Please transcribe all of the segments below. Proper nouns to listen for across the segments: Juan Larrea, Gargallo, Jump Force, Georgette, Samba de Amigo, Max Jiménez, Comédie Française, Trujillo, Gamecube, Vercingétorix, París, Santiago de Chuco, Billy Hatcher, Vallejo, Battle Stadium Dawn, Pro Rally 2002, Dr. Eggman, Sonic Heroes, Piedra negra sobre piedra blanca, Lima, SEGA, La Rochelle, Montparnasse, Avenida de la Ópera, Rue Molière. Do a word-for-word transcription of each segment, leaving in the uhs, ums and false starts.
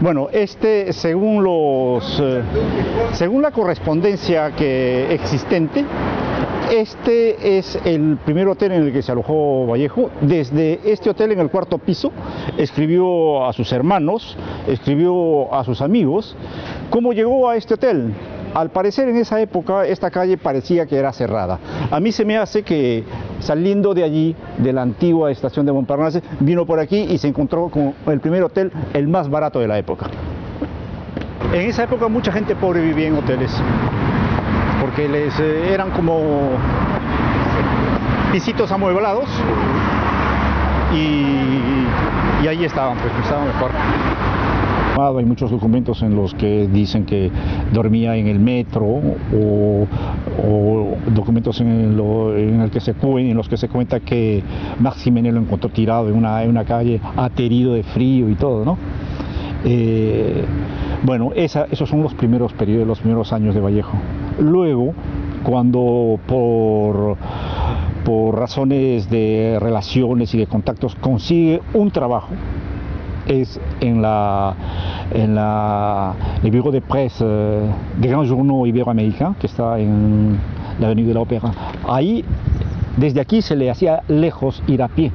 Bueno, este, según los, eh, según la correspondencia que existente, este es el primer hotel en el que se alojó Vallejo. Desde este hotel, en el cuarto piso, escribió a sus hermanos, escribió a sus amigos cómo llegó a este hotel. Al parecer, en esa época, esta calle parecía que era cerrada. A mí se me hace que, saliendo de allí, de la antigua estación de Montparnasse, vino por aquí y se encontró con el primer hotel, el más barato de la época. En esa época mucha gente pobre vivía en hoteles, porque les eh, eran como pisitos amueblados y, y ahí estaban, pues estaban mejor. Hay muchos documentos en los que dicen que dormía en el metro o, o documentos en, lo, en, el que se, en los que se cuenta que Max Jiménez lo encontró tirado en una, en una calle, aterido de frío y todo, ¿no? Eh, Bueno, esa, esos son los primeros periodos, los primeros años de Vallejo. Luego, cuando por, por razones de relaciones y de contactos consigue un trabajo, es en la, en la el bureau de presse eh, de Gran Journaux Iberoaméricain, que está en la Avenida de la Ópera. Ahí, desde aquí se le hacía lejos ir a pie.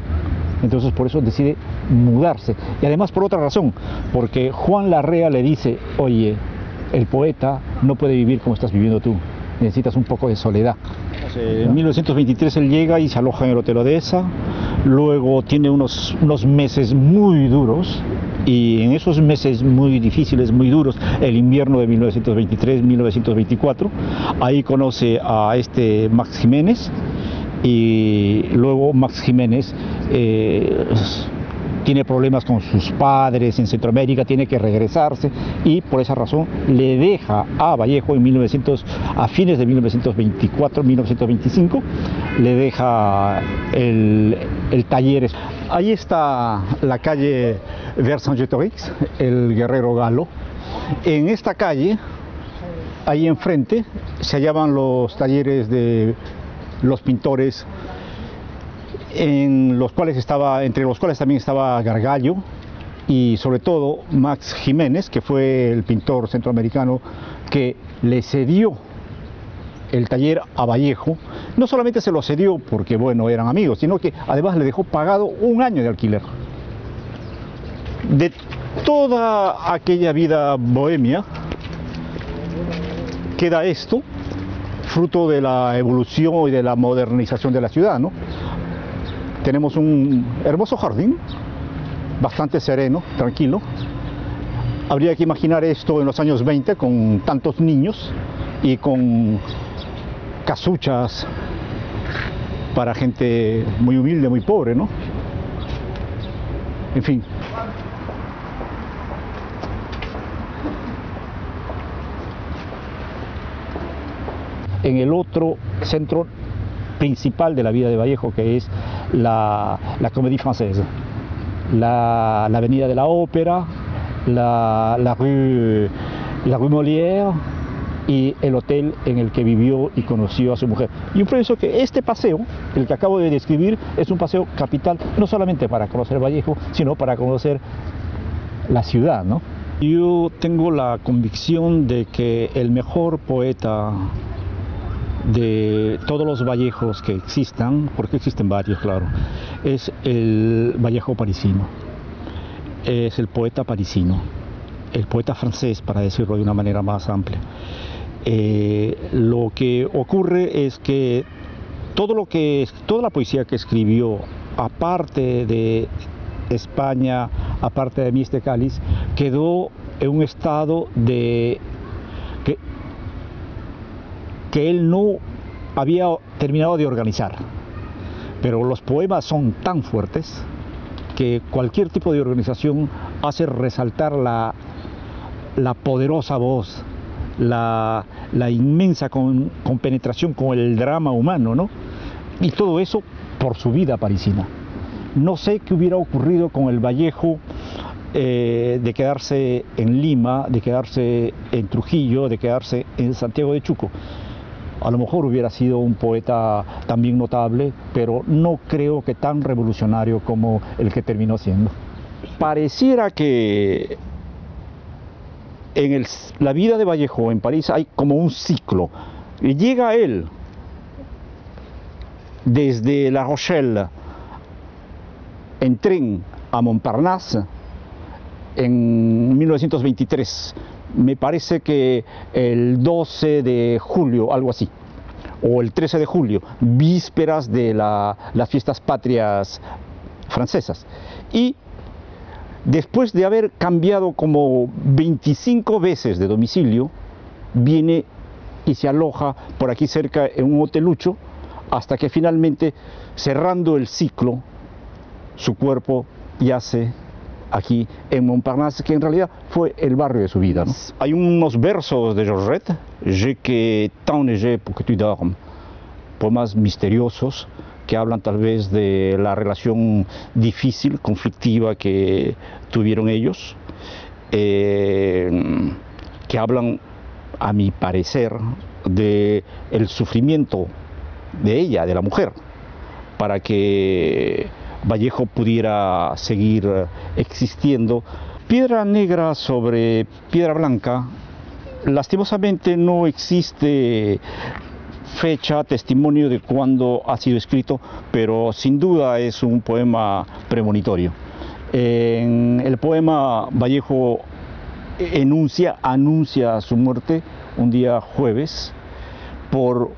Entonces por eso decide mudarse, y además por otra razón, porque Juan Larrea le dice: oye, el poeta no puede vivir como estás viviendo tú, necesitas un poco de soledad. En mil novecientos veintitrés él llega y se aloja en el Hotel Odessa. Luego tiene unos, unos meses muy duros, y en esos meses muy difíciles, muy duros, el invierno de mil novecientos veintitrés mil novecientos veinticuatro, ahí conoce a este Max Jiménez. Y luego Max Jiménez eh, tiene problemas con sus padres en Centroamérica, tiene que regresarse, y por esa razón le deja a Vallejo en mil novecientos, a fines de mil novecientos veinticuatro mil novecientos veinticinco, le deja el, el taller. Ahí está la calle Vercingétorix, el guerrero galo. En esta calle, ahí enfrente, se hallaban los talleres de los pintores, en los cuales estaba, entre los cuales también estaba Gargallo, y sobre todo Max Jiménez, que fue el pintor centroamericano que le cedió el taller a Vallejo. No solamente se lo cedió porque, bueno, eran amigos, sino que además le dejó pagado un año de alquiler. De toda aquella vida bohemia queda esto, fruto de la evolución y de la modernización de la ciudad, ¿no? Tenemos un hermoso jardín, bastante sereno, tranquilo. Habría que imaginar esto en los años veinte, con tantos niños y con casuchas para gente muy humilde, muy pobre, ¿no? En fin. En el otro centro principal de la vida de Vallejo, que es la, la Comédie Française, la, la Avenida de la Ópera, la, la, rue, la Rue Molière, y el hotel en el que vivió y conoció a su mujer. Y yo pienso que este paseo, el que acabo de describir, es un paseo capital, no solamente para conocer Vallejo, sino para conocer la ciudad, ¿no? Yo tengo la convicción de que el mejor poeta de todos los Vallejos que existan, porque existen varios, claro, es el Vallejo parisino, es el poeta parisino, el poeta francés, para decirlo de una manera más amplia. Eh, lo que ocurre es que todo lo que, toda la poesía que escribió, aparte de España, aparte de Mis de Cáliz, quedó en un estado de que, que él no había terminado de organizar, pero los poemas son tan fuertes que cualquier tipo de organización hace resaltar la, la poderosa voz, la, la inmensa con, compenetración con el drama humano, ¿no? Y todo eso por su vida parisina. No sé qué hubiera ocurrido con el Vallejo Eh, de quedarse en Lima, de quedarse en Trujillo, de quedarse en Santiago de Chuco. A lo mejor hubiera sido un poeta también notable, pero no creo que tan revolucionario como el que terminó siendo. Pareciera que en el, la vida de Vallejo en París hay como un ciclo. Y llega él desde La Rochelle en tren a Montparnasse en mil novecientos veintitrés, me parece que el doce de julio, algo así, o el trece de julio, vísperas de la, las fiestas patrias francesas. Y después de haber cambiado como veinticinco veces de domicilio, viene y se aloja por aquí cerca en un hotelucho, hasta que finalmente, cerrando el ciclo, su cuerpo yace aquí en Montparnasse, que en realidad fue el barrio de su vida, ¿no? Hay unos versos de Georgette, j'ai que t'enneigé pour que tu dormes, poemas misteriosos que hablan tal vez de la relación difícil, conflictiva que tuvieron ellos, eh, que hablan, a mi parecer, de el sufrimiento de ella, de la mujer, para que Vallejo pudiera seguir existiendo. Piedra negra sobre piedra blanca, lastimosamente no existe fecha, testimonio de cuándo ha sido escrito, pero sin duda es un poema premonitorio. En el poema Vallejo enuncia, anuncia su muerte un día jueves. Por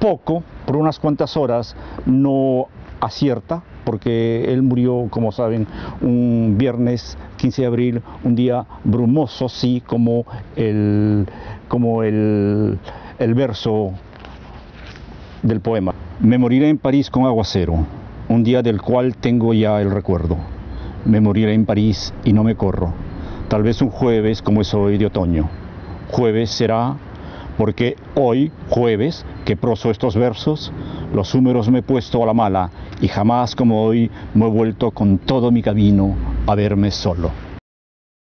poco, por unas cuantas horas, no acierta, porque él murió, como saben, un viernes quince de abril, un día brumoso, sí, como el, como el, el verso del poema. Me moriré en París con aguacero, un día del cual tengo ya el recuerdo. Me moriré en París y no me corro, tal vez un jueves como es hoy de otoño. Jueves será, porque hoy, jueves, que proso estos versos, los húmeros me he puesto a la mala y jamás como hoy me he vuelto con todo mi camino a verme solo.